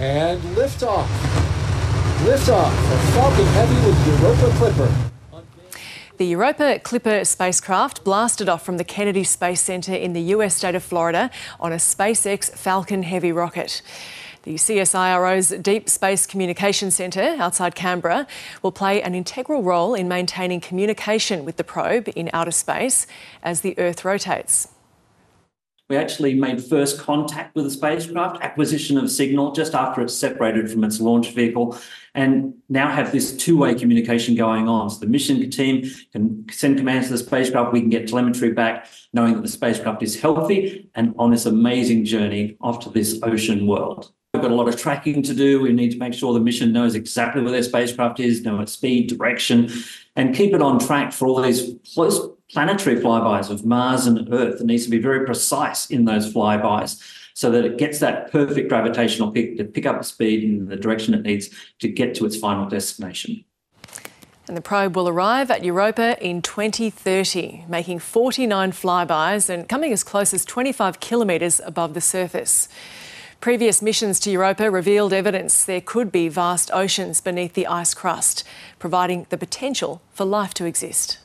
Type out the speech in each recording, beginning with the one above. And liftoff. Liftoff of Falcon Heavy with Europa Clipper. The Europa Clipper spacecraft blasted off from the Kennedy Space Center in the US state of Florida on a SpaceX Falcon Heavy rocket. The CSIRO's Deep Space Communication Centre outside Canberra will play an integral role in maintaining communication with the probe in outer space as the Earth rotates. We actually made first contact with the spacecraft, acquisition of signal just after it's separated from its launch vehicle, and now have this two-way communication going on. So the mission team can send commands to the spacecraft, we can get telemetry back, knowing that the spacecraft is healthy and on this amazing journey off to this ocean world. We've got a lot of tracking to do. We need to make sure the mission knows exactly where their spacecraft is, know its speed, direction, and keep it on track for all these planetary flybys of Mars and Earth. It needs to be very precise in those flybys so that it gets that perfect gravitational pick to pick up speed in the direction it needs to get to its final destination. And the probe will arrive at Europa in 2030, making 49 flybys and coming as close as 25 kilometres above the surface. Previous missions to Europa revealed evidence there could be vast oceans beneath the ice crust, providing the potential for life to exist.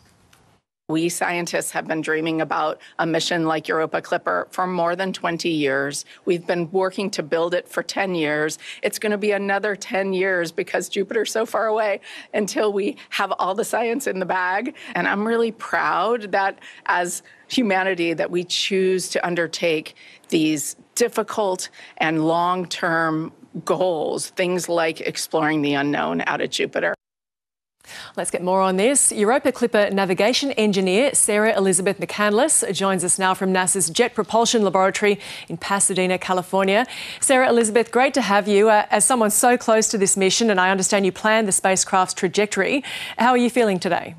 We scientists have been dreaming about a mission like Europa Clipper for more than 20 years. We've been working to build it for 10 years. It's going to be another 10 years because Jupiter's so far away until we have all the science in the bag. And I'm really proud that as humanity that we choose to undertake these difficult and long-term goals, things like exploring the unknown out of Jupiter. Let's get more on this. Europa Clipper navigation engineer Sarah Elizabeth McCandless joins us now from NASA's Jet Propulsion Laboratory in Pasadena, California. Sarah Elizabeth, great to have you. As someone so close to this mission, and I understand you planned the spacecraft's trajectory, how are you feeling today?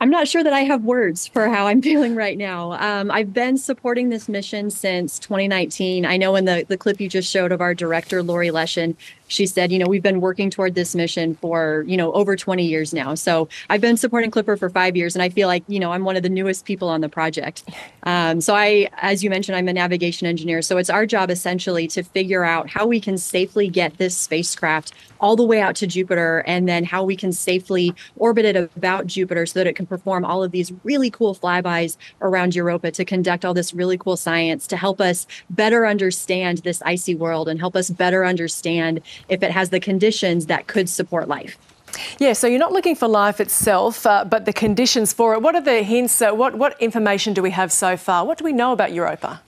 I'm not sure that I have words for how I'm feeling right now. I've been supporting this mission since 2019. I know in the clip you just showed of our director, Lori Leshin, she said, you know, we've been working toward this mission for, you know, over 20 years now. So I've been supporting Clipper for 5 years and I feel like, you know, I'm one of the newest people on the project. As you mentioned, I'm a navigation engineer. So it's our job essentially to figure out how we can safely get this spacecraft all the way out to Jupiter and then how we can safely orbit it about Jupiter so that it can perform all of these really cool flybys around Europa to conduct all this really cool science to help us better understand this icy world and help us better understand if it has the conditions that could support life. Yeah, so you're not looking for life itself, but the conditions for it. What are the hints? What information do we have so far? What do we know about Europa?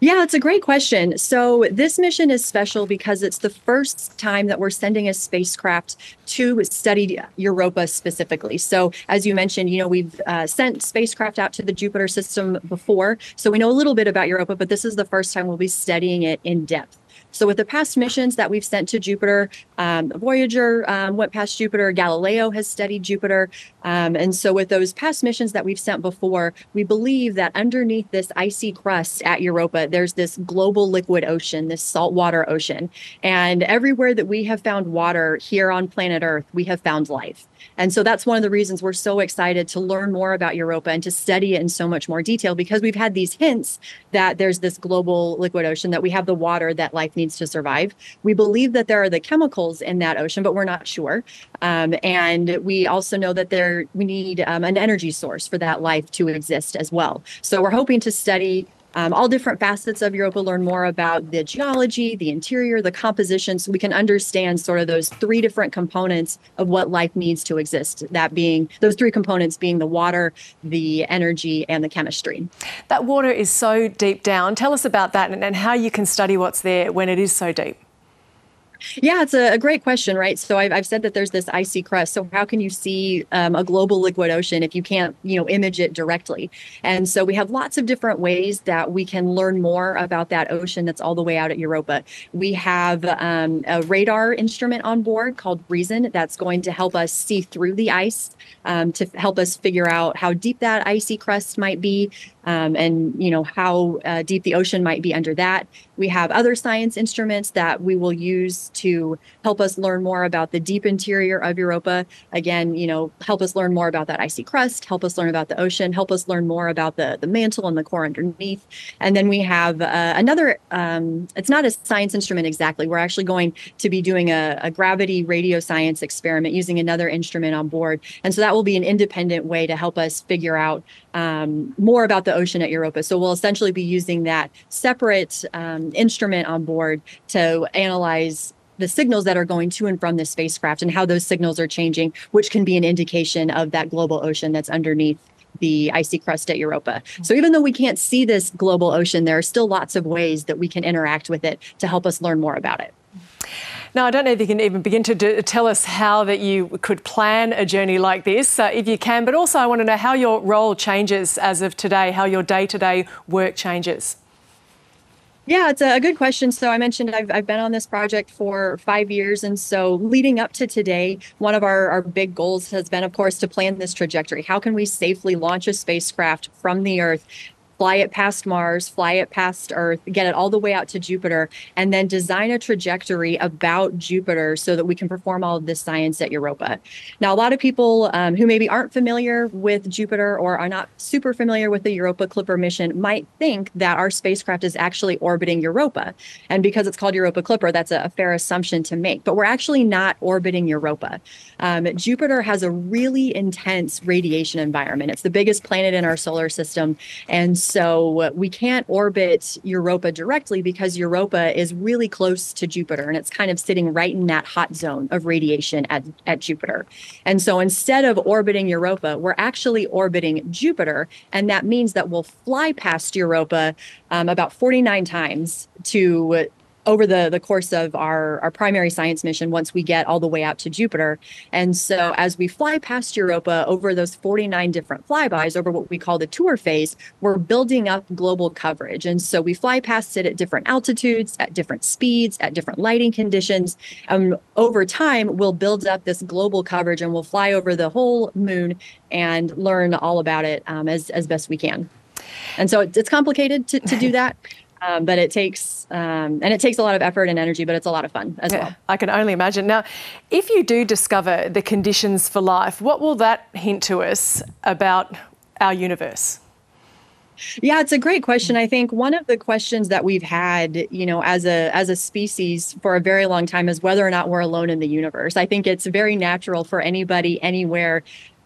Yeah, it's a great question. So this mission is special because it's the first time that we're sending a spacecraft to study Europa specifically. So as you mentioned, you know, we've sent spacecraft out to the Jupiter system before, so we know a little bit about Europa, but this is the first time we'll be studying it in depth. So with the past missions that we've sent to Jupiter, Voyager went past Jupiter, Galileo has studied Jupiter. And so with those past missions that we've sent before, we believe that underneath this icy crust at Europa, there's this global liquid ocean, this saltwater ocean. And everywhere that we have found water here on planet Earth, we have found life. And so that's one of the reasons we're so excited to learn more about Europa and to study it in so much more detail, because we've had these hints that there's this global liquid ocean, that we have the water that life needs to survive. We believe that there are the chemicals in that ocean, but we're not sure. And we also know that we need an energy source for that life to exist as well. So we're hoping to study all different facets of Europa, learn more about the geology, the interior, the composition, so we can understand sort of those three different components of what life needs to exist, that being those three components being the water, the energy, and the chemistry. That water is so deep down. Tell us about that and how you can study what's there when it is so deep. Yeah, it's a great question, right? So I've said that there's this icy crust. So how can you see a global liquid ocean if you can't, you know, image it directly? And so we have lots of different ways that we can learn more about that ocean that's all the way out at Europa. We have a radar instrument on board called REASON that's going to help us see through the ice to help us figure out how deep that icy crust might be. and you know how deep the ocean might be under that. We have other science instruments that we will use to help us learn more about the deep interior of Europa. Again, you know, help us learn more about that icy crust, help us learn about the ocean, help us learn more about the mantle and the core underneath. And then we have another, it's not a science instrument exactly. We're actually going to be doing a gravity radio science experiment using another instrument on board. And so that will be an independent way to help us figure out more about the ocean at Europa. So we'll essentially be using that separate instrument on board to analyze the signals that are going to and from the spacecraft and how those signals are changing, which can be an indication of that global ocean that's underneath the icy crust at Europa. So even though we can't see this global ocean, there are still lots of ways that we can interact with it to help us learn more about it. Now, I don't know if you can even begin to tell us how that you could plan a journey like this, if you can, but also I want to know how your role changes as of today, how your day-to-day work changes. Yeah, it's a good question. So I mentioned I've been on this project for 5 years. And so leading up to today, one of our big goals has been, of course, to plan this trajectory. How can we safely launch a spacecraft from the Earth, fly it past Mars, fly it past Earth, get it all the way out to Jupiter, and then design a trajectory about Jupiter so that we can perform all of this science at Europa. Now, a lot of people who maybe aren't familiar with Jupiter or are not super familiar with the Europa Clipper mission might think that our spacecraft is actually orbiting Europa. And because it's called Europa Clipper, that's a fair assumption to make. But we're actually not orbiting Europa. Jupiter has a really intense radiation environment. It's the biggest planet in our solar system. And so we can't orbit Europa directly because Europa is really close to Jupiter and it's kind of sitting right in that hot zone of radiation at Jupiter. And so instead of orbiting Europa, we're actually orbiting Jupiter. And that means that we'll fly past Europa about 49 times to over the course of our primary science mission once we get all the way out to Jupiter. And so as we fly past Europa over those 49 different flybys, over what we call the tour phase, we're building up global coverage. And so we fly past it at different altitudes, at different speeds, at different lighting conditions. Over time, we'll build up this global coverage and we'll fly over the whole moon and learn all about it as best we can. And so it's complicated to do that. But it takes a lot of effort and energy, but it's a lot of fun as well. I can only imagine. Now, if you do discover the conditions for life, what will that hint to us about our universe? Yeah, it's a great question. I think one of the questions that we've had, you know, as a species for a very long time is whether or not we're alone in the universe. I think it's very natural for anybody anywhere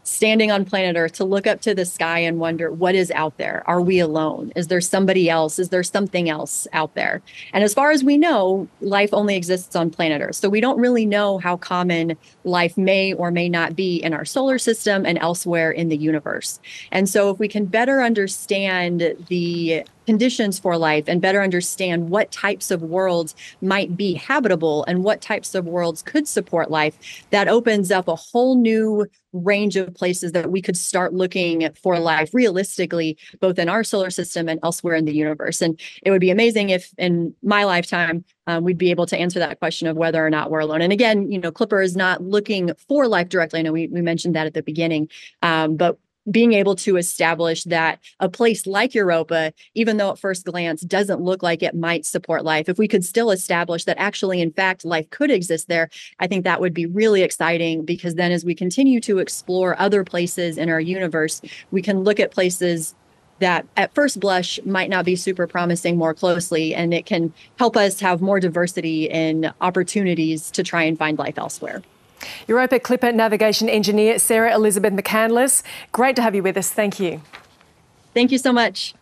standing on planet Earth to look up to the sky and wonder, what is out there? Are we alone? Is there somebody else? Is there something else out there? And as far as we know, life only exists on planet Earth. So we don't really know how common life may or may not be in our solar system and elsewhere in the universe. And so if we can better understand the conditions for life and better understand what types of worlds might be habitable and what types of worlds could support life, that opens up a whole new range of places that we could start looking for life realistically, both in our solar system and elsewhere in the universe. And it would be amazing if in my lifetime, we'd be able to answer that question of whether or not we're alone. And again, you know, Clipper is not looking for life directly. I know we mentioned that at the beginning, but being able to establish that a place like Europa, even though at first glance doesn't look like it might support life, if we could still establish that actually, in fact, life could exist there, I think that would be really exciting because then as we continue to explore other places in our universe, we can look at places that at first blush might not be super promising more closely, and it can help us have more diversity in opportunities to try and find life elsewhere. Europa Clipper navigation engineer Sarah Elizabeth McCandless, great to have you with us. Thank you. Thank you so much.